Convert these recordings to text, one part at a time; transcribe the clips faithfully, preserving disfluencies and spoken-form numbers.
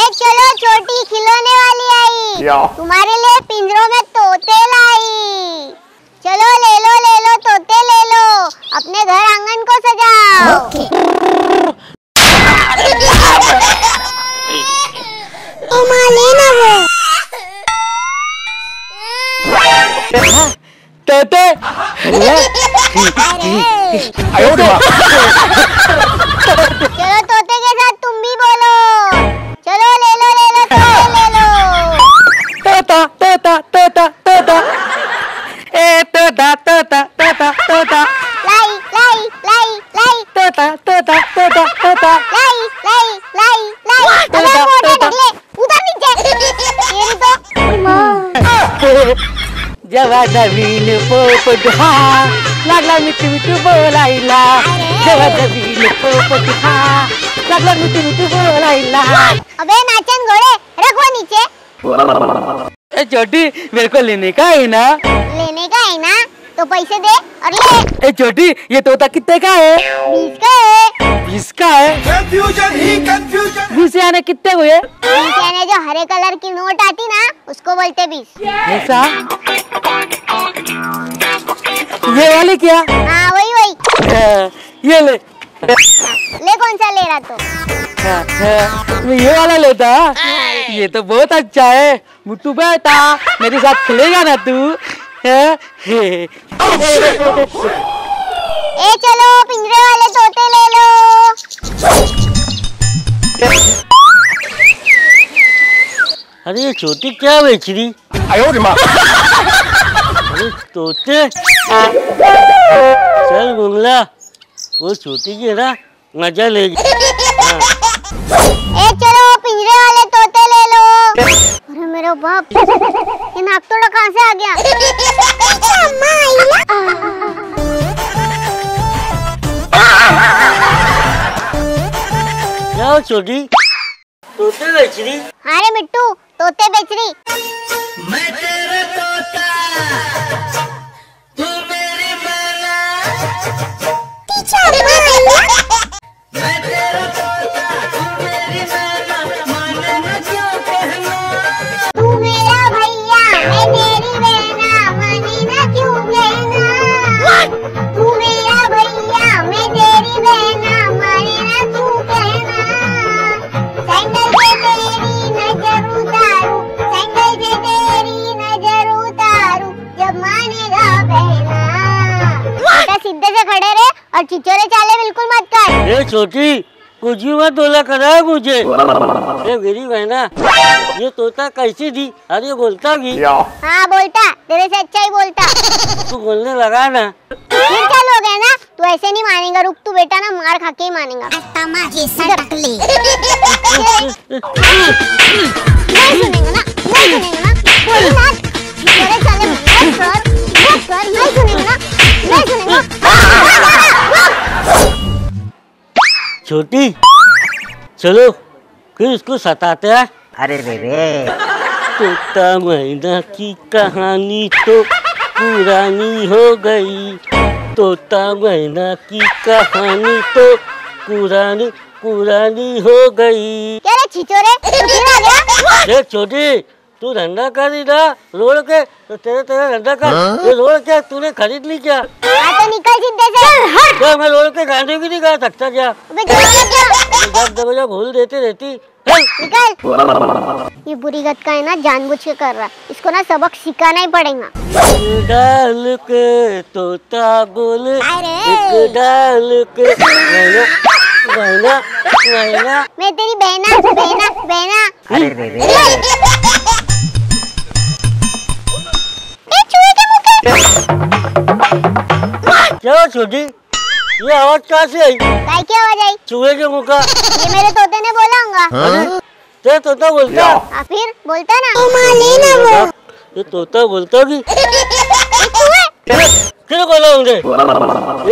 एक चलो छोटी खिलौने वाली आई, तुम्हारे लिए पिंजरों में तोते लाई। चलो ले लो ले लो तोते ले लो, अपने घर आंगन को सजाओ। ओ मां लेना वो तोते। चलो तोते के साथ तुम भी बोलो, चलो ले लो ले लो तोते ले लो। तोता तोता तोता तोता, ए तोता तोता तोता तोता, लाई लाई लाई लाई। तोता तोता तोता तोता, लाई लाई लाई लाई। तोता तोता उधर नीचे तेरी तो मां जवा नवीन पोपटा लागला मिठी मिठी बोलायला। जवा नवीन पोपटा लागला मिठी मिठी बोलायला। अबे नाचन घोड़े रखो नीचे। ए छोटी मेरे को लेने का है ना? लेने का है ना तो पैसे दे और ले। ए छोटी ये तोता कितने का है? बीस का है। बीस का है। कंफ्यूजन ही कंफ्यूजन। बीस आने कितने हुए? बीस आने जो हरे कलर की नोट आती ना उसको बोलते बीस। ऐसा ये वाली क्या? हाँ वही वही। ये ले ले। कौन सा ले रहा तो? अच्छा ये वाला लेता। ये तो बहुत अच्छा है। मुट्टू बेटा मेरे साथ खेलेगा ना तू? ए चलो पिंजरे वाले तोते ले लो। अरे ये छोटी क्या बेच रही? तोते चल गुंगला, वो छोटी की ना मजा लेगी। ए चलो पिंजरे वाले तोते ले लो। अरे मेरा बाप, ये नाक तोड़ा कहाँ से आ गया? क्या हो छोटी, तोते बेच रही? अरे मिट्टू तोते बेच रही। मैं तेरा तोता तू मेरी माला। मैं तेरा तोता तू मेरी माला, माना न क्यों कहना। तू मेरा भैया मैं तेरी बहना, मानी न क्यों कहना। तू मेरा भैया मैं तेरी बहना, मानी न क्यों कहना। साइकिल से तेरी नजर उतारू, साइकिल से तेरी नजर उतारू, जब मानेगा बहना। बेटा सीधे से खड़े रहे और चिचोरे चाले बिल्कुल मत कर। ये छोटी कुछ भी मत बोला कराया मुझे। ये मेरी बहना ये तोता कैसी थी? अरे बोलता भी। हाँ बोलता, तेरे से अच्छा ही बोलता। तू बोलने लगा ना फिर क्या लोग है ना, तू ऐसे नहीं मानेगा। रुक तू बेटा ना मार खा के ही मानेगा। नहीं सुनेगा ना, नहीं सुनेगा ना, बोली ना चिचोरे चाले मत कर, मत कर। नहीं सुनेगा ना, नहीं सुनेगा। छोटी चलो फिर इसको सताते हैं। अरे रे रे तोता मैना की कहानी तो पुरानी हो गई। तोता मैना की कहानी तो पुरानी पुरानी हो गई। क्या रे छिछोरे तू फिर आ गया? अरे छोटी तू धंधा कर रही ना रोड के, तो तेरे तेरे धंधा कर। ये रोड क्या तूने खरीद ली क्या? तो निकल सीधे से। तो मैं रोड के गांधी भी नहीं गा सकता क्या? भूल देते रहती। निकल। ये बुरी गत का है ना जानबूझ के कर रहा, इसको ना सबक सिखाना ही पड़ेगा। डाल के तोता बोल, डाल के बहना बहना, मैं तेरी बहना बहना बहना। क्या छोटी ये आवाज कहाँ से आई? काय की आवाज आई? चूहे के मुँह का। ये मेरे तोते ने बोला होगा। तेरा तोता बोलता? आ, फिर बोलता ना। ओ मां लेना वो। ये तोता बोलता भी? क्यों बोला होंगे?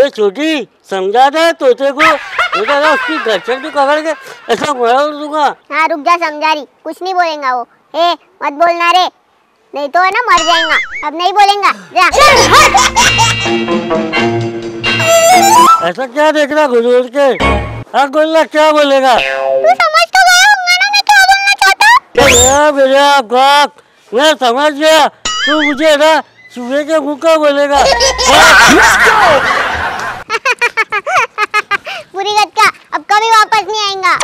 ये छोटी समझा दे तोते को, उसकी गर्दन भी पकड़ के ऐसा घुमा दूंगा। हाँ रुक जा समझा रही, कुछ नहीं बोलेगा वो। ए मत बोलना रे, नहीं तो है ना मर जाएगा। अब नहीं बोलेगा। ऐसा क्या देख रहा घुसूर के? हाँ बोलना क्या बोलेगा? तू समझ तो गया होगा ना मैं क्या बोलना मैं समझ गया, तू मुझे ना चूहे के मुँह का बोलेगा। पूरी गटका अब कभी वापस नहीं आएगा।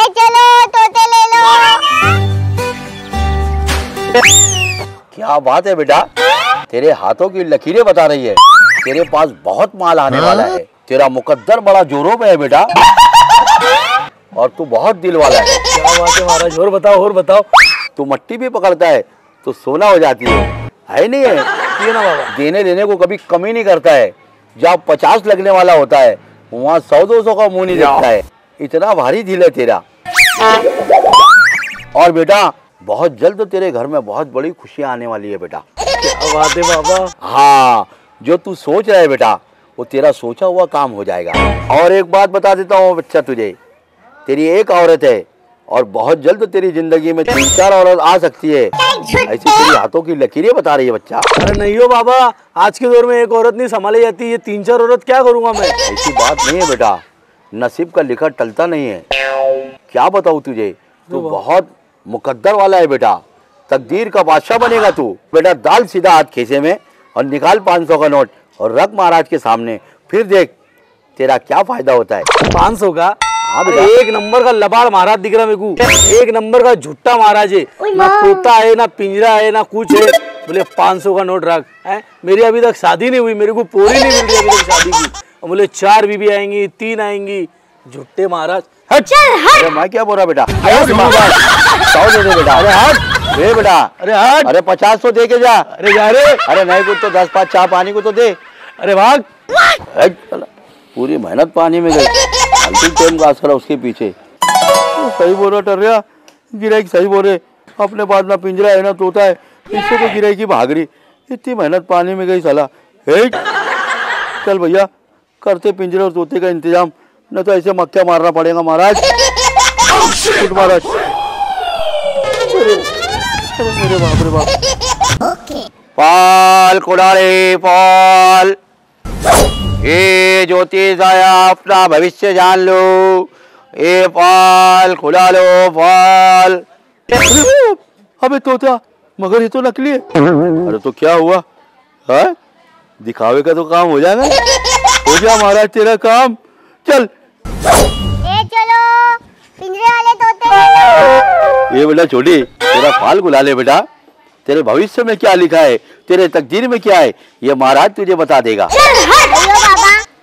ए चलो तोते ले लो। क्या बात है बेटा, तेरे हाथों की लकीरें बता रही है तेरे पास बहुत माल आने वाला है। तेरा मुकद्दर बड़ा जोरों में है बेटा, और तू बहुत दिल वाला है। क्या बात है महाराज, और बताओ और बताओ। तू मट्टी भी पकड़ता है तो सोना हो जाती है, है नहीं है? ये ना बाबा, देने लेने को कभी कमी नहीं करता है। जहाँ पचास लगने वाला होता है वहाँ सौ दो सौ का मुँह नहीं लगता है। इतना भारी दिल है तेरा। और बेटा बहुत जल्द तेरे घर में बहुत बड़ी खुशियाँ आने वाली है बेटा। क्या बात है बाबा। हाँ, जो तू सोच रहा है बेटा वो तेरा सोचा हुआ काम हो जाएगा। और एक बात बता देता हूँ बच्चा तुझे, तेरी एक औरत है और बहुत जल्द तेरी जिंदगी में तीन चार औरत आ सकती है। ऐसी तेरी हाथों की लकीरें बता रही है बच्चा। अरे नहीं हो बाबा, आज के दौर में एक औरत नहीं संभाली जाती, ये तीन चार औरत क्या करूँगा मैं। ऐसी बात नहीं है बेटा, नसीब का लिखा टलता नहीं है। क्या बताऊँ तुझे, तू बहुत मुकद्दर वाला है बेटा, तकदीर का बादशाह बनेगा तू बेटा। डाल सीधा हाथ खीसे में और निकाल पाँच सौ का नोट और रख महाराज के सामने, फिर देख तेरा क्या फायदा होता है। पाँच सौ का? एक नंबर का लबाड़ महाराज दिख रहा मेरे को, एक नंबर का झुट्टा महाराज है। ना तोता है ना पिंजरा है ना कुछ है, बोले पाँच सौ का नोट रख। है मेरी अभी तक शादी नहीं हुई, मेरे को पूरी नहीं मिल रही अभी तक शादी की, और बोले चार बीबी आएंगी तीन आएंगी। झुट्टे महाराज। अरे मैं क्या बोल रहा बेटा, सौ दे दे बेटा। अरे हट दे बेटा, अरे हट। अरे पचास सौ दे के जा। अरे जा रे, अरे नहीं कुछ तो दस पाँच चाय पानी को तो दे। अरे भाग, पूरी मेहनत पानी में गई, टाइम का असर उसके पीछे। तो सही बोल रहा टर्रिया, गिराई सही बोल रहे। अपने पास ना पिंजरा है ना तोता है, इससे तो गिराई की भाग रही, इतनी मेहनत पानी में गई साला। चल भैया करते पिंजरे और तोते का इंतजाम, न तो ऐसे मक्का मारना पड़ेगा महाराज। महाराज मेरे बाप रे बाप। पाल कुड़ारे पाल, ये ज्योतिष आया अपना भविष्य जान लो। ये पाल खुला लो पाल। अबे तोता, मगर ये तो नकली है। अरे तो क्या हुआ, है दिखावे का तो काम हो जाएगा। हो गया महाराज तेरा काम, चल। ए चलो पिंजरे वाले तोते। ये बेटा छोटी, तेरा पाल खुला ले बेटा। तेरे भविष्य में क्या लिखा है, तेरे तकदीर में क्या है, ये महाराज तुझे बता देगा।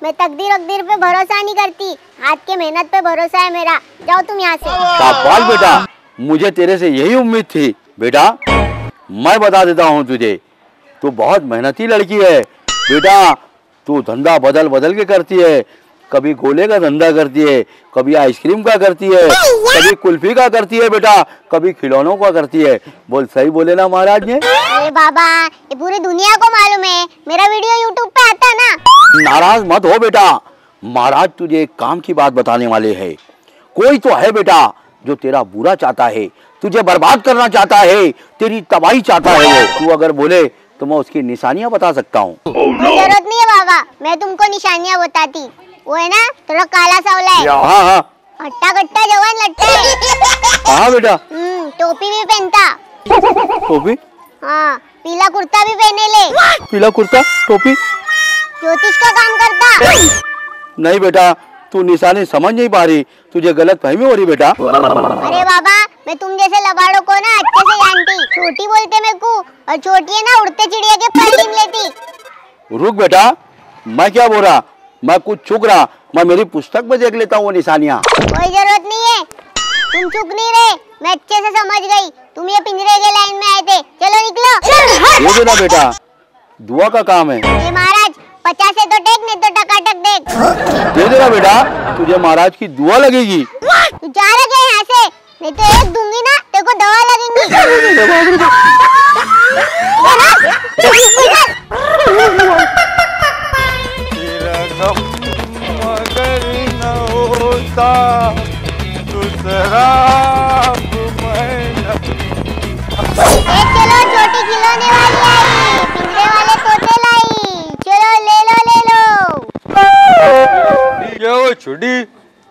मैं तकदीर वकदीर पे भरोसा नहीं करती, हाथ के मेहनत पे भरोसा है मेरा। जाओ तुम यहाँ से। शाबाश बेटा, मुझे तेरे से यही उम्मीद थी। बेटा मैं बता देता हूँ तुझे, तू बहुत मेहनती लड़की है बेटा। तू धंधा बदल बदल के करती है, कभी गोले का धंधा करती है, कभी आइसक्रीम का करती है, कभी कुल्फी का करती है बेटा, कभी खिलौनों का करती है। बोल सही बोले ना महाराज ने। अरे बाबा ये पूरी दुनिया को मालूम है, मेरा वीडियो यूट्यूब पे आता ना। नाराज मत हो बेटा, महाराज तुझे एक काम की बात बताने वाले है। कोई तो है बेटा जो तेरा बुरा चाहता है, तुझे बर्बाद करना चाहता है, तेरी तबाही चाहता है। तू अगर बोले तो मैं उसकी निशानियाँ बता सकता हूँ। जरूरत नहीं है बाबा, मैं तुमको निशानियाँ बताती। वो है ना थोड़ा काला सावला है, हाँ हाँ, हट्टा कट्टा जवान लगता है। हाँ बेटा, हम्म टोपी भी पहनता। टोपी? हाँ, पीला कुर्ता भी पहने ले। पीला कुर्ता, टोपी, ज्योतिष का काम करता। नहीं बेटा तू निशाने समझ नहीं पा रही, तुझे गलत फहमी हो रही बेटा। अरे बाबा मैं तुम जैसे लबाड़ों को ना अच्छे से जानती। छोटी बोलते मेरे को, और छोटी है ना उड़ते चिड़िया के पर छीन लेती। रुक बेटा, मैं क्या बोल रहा, मैं कुछ चुक रहा, मैं मेरी पुस्तक में देख लेता हूँ वो निशानियाँ। कोई जरूरत नहीं है, तुम चुक नहीं रहे, मैं अच्छे से समझ गई। तुम ये पिंजरे के लाइन में आए थे, चलो निकलो। ये देना बेटा, दुआ का काम है। ए महाराज पचास से तो टेक, नहीं तो टकाटक देख। दे देना बेटा, तुझे महाराज की दुआ लगेगी। तू जा रहे यहाँ से, नहीं तो एक दूंगी ना तेरे को दवा लगेगी। मगर न होता दूसरा मैं। चलो छोटी खिलौने वाली आई, पिंजरे वाले तोते लाई, चलो ले लो ले लो। ये वो छोटी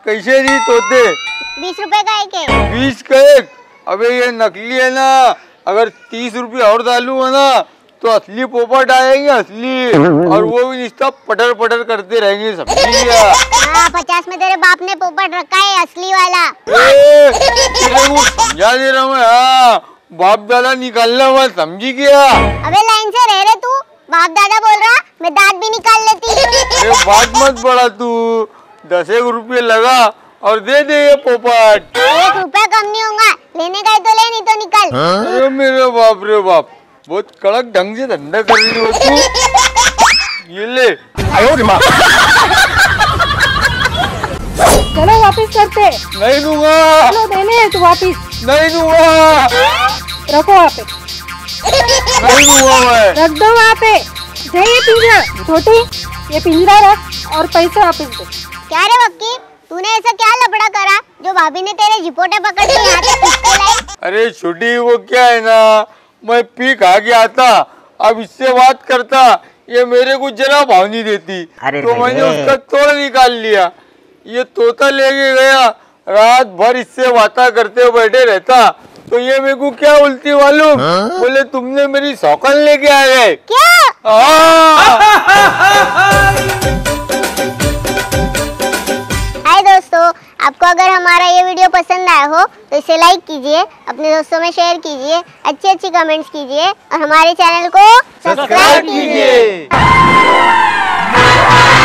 कैसे दी तोते? बीस रुपए का एक है। बीस का एक? अबे ये नकली है ना, अगर तीस रुपये और डालू है ना तो असली पोपट आएंगे असली, और वो भी रिश्ता पटर पटर करते रहेंगे सब। हाँ, पचास में तेरे बाप ने पोपट रखा है असली वाला। ए, समझा दे रहा हूँ। हाँ, बाप दादा निकालना मत, समझी क्या? अबे लाइन से रह रहे तू, बाप दादा बोल रहा मैं दांत भी निकाल लेती। बात मत बड़ा तू, दस एक रुपये लगा और दे दे ये पोपट। एक रुपया कम नहीं होगा, लेने गए तो ले नहीं तो निकल। अरे मेरे बाप रे बाप, बहुत कड़क ढंग से धंधा कर रही हो तू। ये ले चलो वापस करते। नहीं दूंगा, चलो देने है तो वापस। नहीं दूंगा, रखो वहाँ पे। नहीं दूंगा मैं, रख दो वहाँ पे। दे ये पिंजरा, छोटी ये पिंजरा रख और पैसे वापस दो। क्या रे बक्की, तूने ऐसा क्या लबड़ा करा जो भाभी ने तेरे झिपोटे पकड़ के यहाँ तक खींच लाई? अरे छोटी, वो क्या है ना, मैं पी खा के आता, अब इससे बात करता, ये मेरे को जरा भाव नहीं देती, तो मैंने उसका तोड़ निकाल लिया। ये तोता लेके गया, रात भर इससे बातें करते बैठे रहता, तो ये मेरे को क्या बोलती मालूम? बोले तुमने मेरी सौकन लेके आ गए क्या? दोस्तों, आपको अगर हमारा ये वीडियो पसंद आया हो तो इसे लाइक कीजिए, अपने दोस्तों में शेयर कीजिए, अच्छी अच्छी कमेंट्स कीजिए और हमारे चैनल को सब्सक्राइब कीजिए।